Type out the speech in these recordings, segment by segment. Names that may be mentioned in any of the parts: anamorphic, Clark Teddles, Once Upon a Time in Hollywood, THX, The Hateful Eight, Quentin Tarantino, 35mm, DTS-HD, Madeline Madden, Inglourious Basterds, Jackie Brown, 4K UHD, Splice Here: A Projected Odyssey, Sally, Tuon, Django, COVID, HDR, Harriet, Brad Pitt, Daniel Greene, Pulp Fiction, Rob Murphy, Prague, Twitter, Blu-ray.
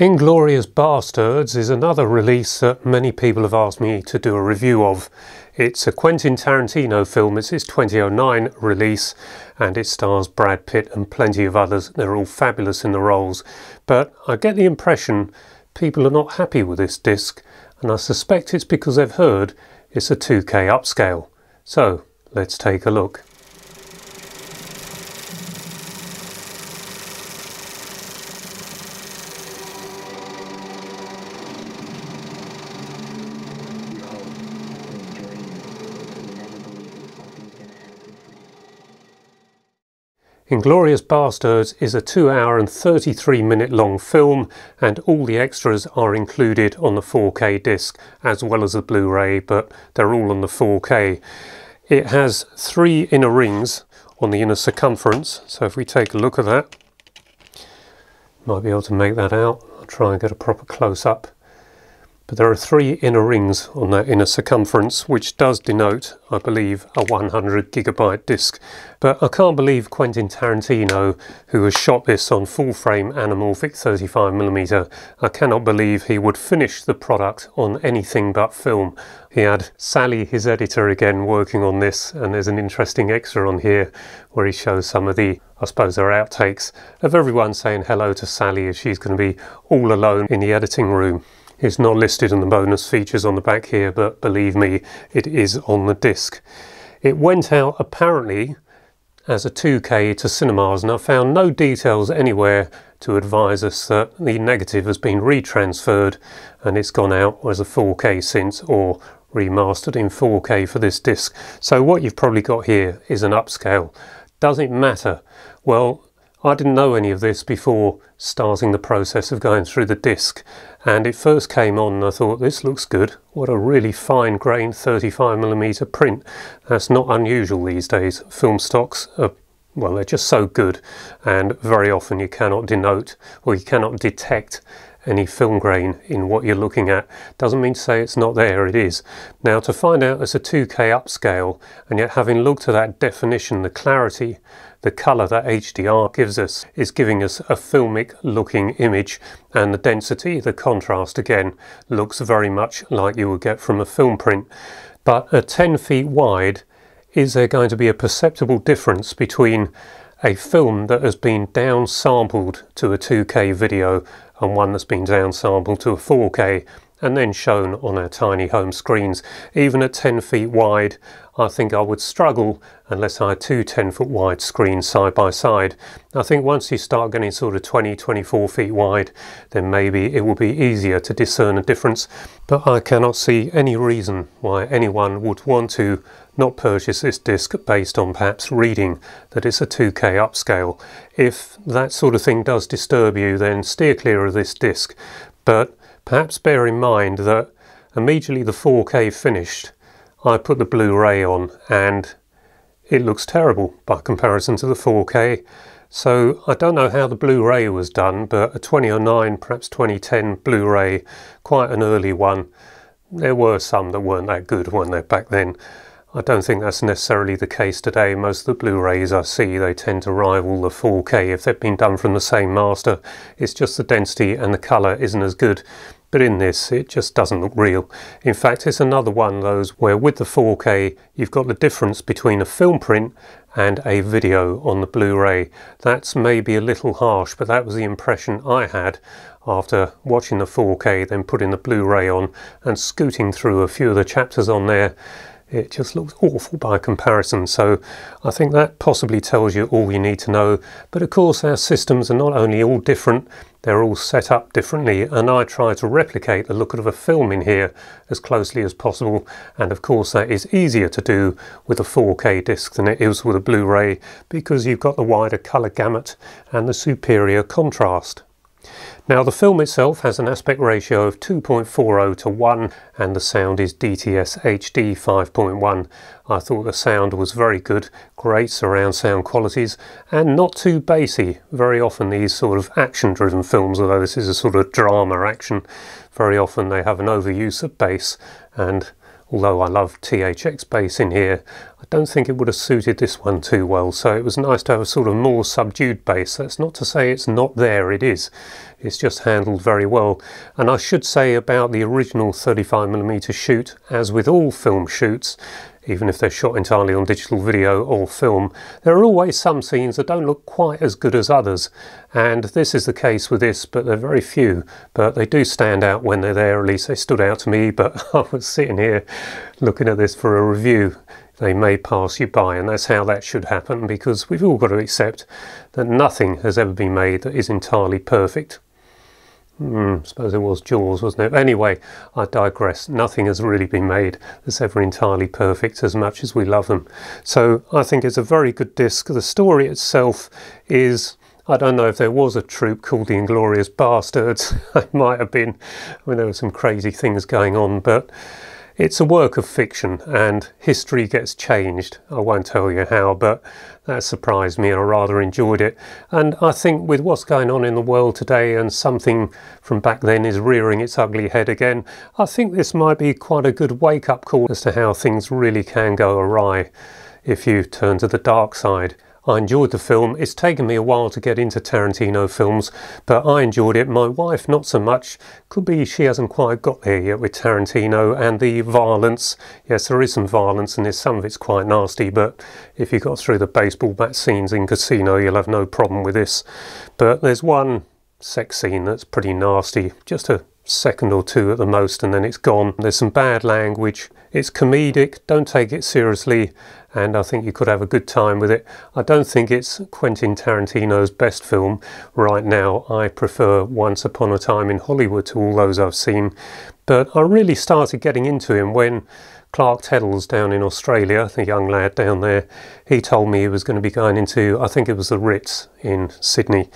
Inglourious Basterds is another release that many people have asked me to do a review of. It's a Quentin Tarantino film, it's his 2009 release, and it stars Brad Pitt and plenty of others. They're all fabulous in the roles, but I get the impression people are not happy with this disc, and I suspect it's because they've heard it's a 2K upscale. So let's take a look. Inglourious Basterds is a 2-hour and 33-minute long film, and all the extras are included on the 4K disc as well as the Blu-ray, but they're all on the 4K. It has 3 inner rings on the inner circumference, so if we take a look at that, might be able to make that out. I'll try and get a proper close-up. But there are 3 inner rings on that inner circumference, which does denote, I believe, a 100GB disc. But I can't believe Quentin Tarantino, who has shot this on full-frame anamorphic 35mm, I cannot believe he would finish the product on anything but film. He had Sally, his editor, again working on this, and there's an interesting extra on here where he shows some of the, I suppose, they're outtakes of everyone saying hello to Sally as she's going to be all alone in the editing room. It's not listed in the bonus features on the back here, but believe me, it is on the disc. It went out apparently as a 2K to cinemas, and I found no details anywhere to advise us that the negative has been retransferred and it's gone out as a 4K since, or remastered in 4K for this disc. So what you've probably got here is an upscale. Does it matter? Well, I didn't know any of this before starting the process of going through the disc, and it first came on and I thought, this looks good. What a really fine-grained 35mm print. That's not unusual these days. Film stocks are, well, they're just so good, and very often you cannot denote, or you cannot detect any film grain in what you're looking at. Doesn't mean to say it's not there, it is. Now, to find out it's a 2K upscale, and yet having looked at that definition, the clarity, the colour that HDR gives us is giving us a filmic looking image, and the density, the contrast again, looks very much like you would get from a film print. But at 10 feet wide, is there going to be a perceptible difference between a film that has been downsampled to a 2K video and one that's been downsampled to a 4K and then shown on our tiny home screens? Even at 10 feet wide, I think I would struggle unless I had two 10-foot wide screens side by side. I think once you start getting sort of 20, 24 feet wide, then maybe it will be easier to discern a difference. But I cannot see any reason why anyone would want to not purchase this disc based on perhaps reading that it's a 2K upscale. If that sort of thing does disturb you, then steer clear of this disc. But perhaps bear in mind that immediately the 4K finished, I put the Blu-ray on and it looks terrible by comparison to the 4K. So I don't know how the Blu-ray was done, but a 2009, perhaps 2010 Blu-ray, quite an early one. There were some that weren't that good, weren't there, back then? I don't think that's necessarily the case today. Most of the Blu-rays I see, they tend to rival the 4K if they've been done from the same master. It's just the density and the colour isn't as good. But in this, it just doesn't look real. In fact, it's another one of those where with the 4K, you've got the difference between a film print and a video on the Blu-ray. That's maybe a little harsh, but that was the impression I had after watching the 4K, then putting the Blu-ray on and scooting through a few of the chapters on there. It just looks awful by comparison, so I think that possibly tells you all you need to know. But of course, our systems are not only all different, they're all set up differently, and I try to replicate the look of a film in here as closely as possible, and of course that is easier to do with a 4K disc than it is with a Blu-ray, because you've got the wider colour gamut and the superior contrast. Now, the film itself has an aspect ratio of 2.40 to 1 and the sound is DTS-HD 5.1. I thought the sound was very good, great surround sound qualities and not too bassy. Very often these sort of action-driven films, although this is a sort of drama action, very often they have an overuse of bass, and although I love THX bass in here, I don't think it would have suited this one too well, so it was nice to have a sort of more subdued bass. That's not to say it's not there, it is. It's just handled very well. And I should say about the original 35mm shoot, as with all film shoots, even if they're shot entirely on digital video or film, there are always some scenes that don't look quite as good as others, and this is the case with this, but they're very few. But they do stand out when they're there, at least they stood out to me, but I was sitting here looking at this for a review. They may pass you by, and that's how that should happen, because we've all got to accept that nothing has ever been made that is entirely perfect. I suppose it was Jaws, wasn't it? Anyway, I digress. Nothing has really been made that's ever entirely perfect, as much as we love them. So I think it's a very good disc. The story itself is, I don't know if there was a troupe called the Inglourious Basterds. It might have been. I mean, there were some crazy things going on, but it's a work of fiction, and history gets changed. I won't tell you how, but that surprised me. I rather enjoyed it. And I think with what's going on in the world today, and something from back then is rearing its ugly head again, I think this might be quite a good wake-up call as to how things really can go awry if you turn to the dark side. I enjoyed the film. It's taken me a while to get into Tarantino films, but I enjoyed it. My wife, not so much. Could be she hasn't quite got there yet with Tarantino and the violence. Yes, there is some violence in this. Some of it's quite nasty, but if you got through the baseball bat scenes in Casino, you'll have no problem with this. But there's one sex scene that's pretty nasty. Just a second or two at the most, and then it's gone. There's some bad language. It's comedic. Don't take it seriously, and I think you could have a good time with it. I don't think it's Quentin Tarantino's best film right now. I prefer Once Upon a Time in Hollywood to all those I've seen, but I really started getting into him when Clark Teddles down in Australia, the young lad down there, he told me he was going to be going into, I think it was the Ritz in Sydney.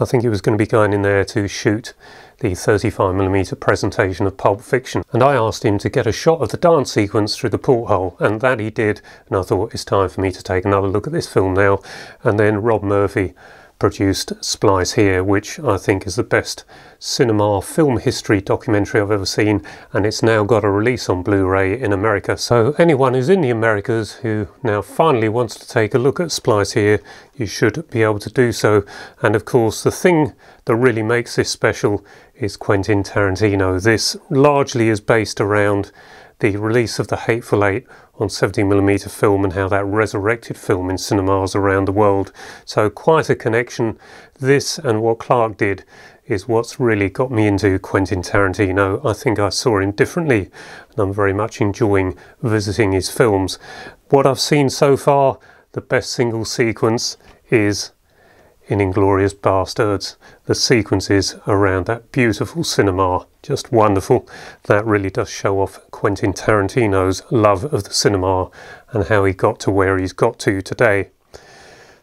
I think he was going to be going in there to shoot the 35mm presentation of Pulp Fiction, and I asked him to get a shot of the dance sequence through the porthole, and that he did, and I thought it's time for me to take another look at this film now. And then Rob Murphy produced Splice Here, which I think is the best cinema film history documentary I've ever seen, and it's now got a release on Blu-ray in America. So anyone who's in the Americas who now finally wants to take a look at Splice Here, you should be able to do so. And of course the thing that really makes this special is Quentin Tarantino. This largely is based around the release of The Hateful Eight on 70mm film and how that resurrected film in cinemas around the world. So quite a connection. This and what Clark did is what's really got me into Quentin Tarantino. I think I saw him differently, and I'm very much enjoying visiting his films. What I've seen so far, the best single sequence is in Inglourious Basterds. The sequences around that beautiful cinema, just wonderful. That really does show off Quentin Tarantino's love of the cinema and how he got to where he's got to today.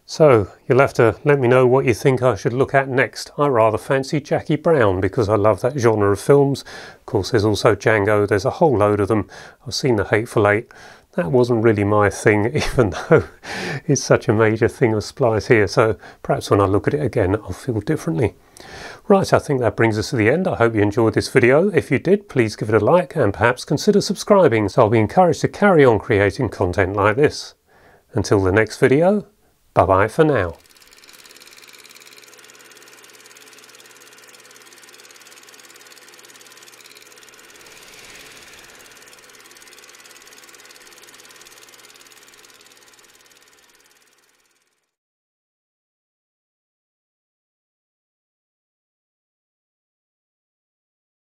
So you'll have to let me know what you think I should look at next. I rather fancy Jackie Brown because I love that genre of films. Of course there's also Django, there's a whole load of them. I've seen The Hateful Eight. That wasn't really my thing, even though it's such a major thing of Splice Here, so perhaps when I look at it again I'll feel differently. Right, I think that brings us to the end. I hope you enjoyed this video. If you did, please give it a like and perhaps consider subscribing, so I'll be encouraged to carry on creating content like this. Until the next video, bye bye for now.